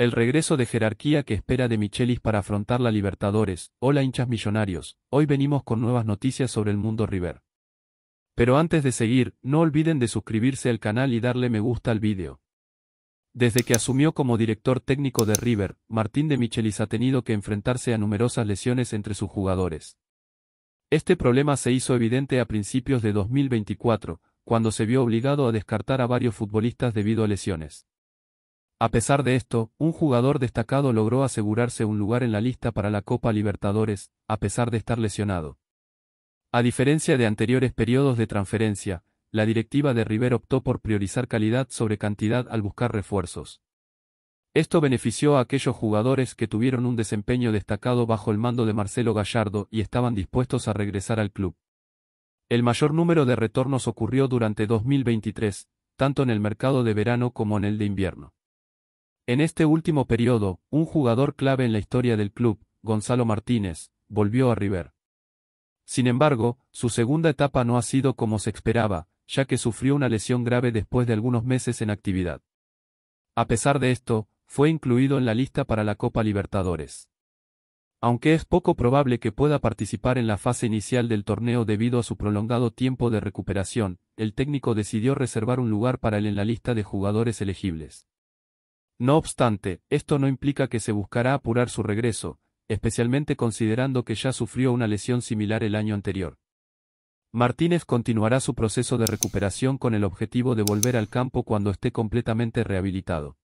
El regreso de jerarquía que espera Demichelis para afrontar la Libertadores. Hola hinchas millonarios, hoy venimos con nuevas noticias sobre el mundo River. Pero antes de seguir, no olviden de suscribirse al canal y darle me gusta al vídeo. Desde que asumió como director técnico de River, Martín Demichelis ha tenido que enfrentarse a numerosas lesiones entre sus jugadores. Este problema se hizo evidente a principios de 2024, cuando se vio obligado a descartar a varios futbolistas debido a lesiones. A pesar de esto, un jugador destacado logró asegurarse un lugar en la lista para la Copa Libertadores, a pesar de estar lesionado. A diferencia de anteriores periodos de transferencia, la directiva de River optó por priorizar calidad sobre cantidad al buscar refuerzos. Esto benefició a aquellos jugadores que tuvieron un desempeño destacado bajo el mando de Marcelo Gallardo y estaban dispuestos a regresar al club. El mayor número de retornos ocurrió durante 2023, tanto en el mercado de verano como en el de invierno. En este último periodo, un jugador clave en la historia del club, Gonzalo Martínez, volvió a River. Sin embargo, su segunda etapa no ha sido como se esperaba, ya que sufrió una lesión grave después de algunos meses en actividad. A pesar de esto, fue incluido en la lista para la Copa Libertadores. Aunque es poco probable que pueda participar en la fase inicial del torneo debido a su prolongado tiempo de recuperación, el técnico decidió reservar un lugar para él en la lista de jugadores elegibles. No obstante, esto no implica que se buscará apurar su regreso, especialmente considerando que ya sufrió una lesión similar el año anterior. Martínez continuará su proceso de recuperación con el objetivo de volver al campo cuando esté completamente rehabilitado.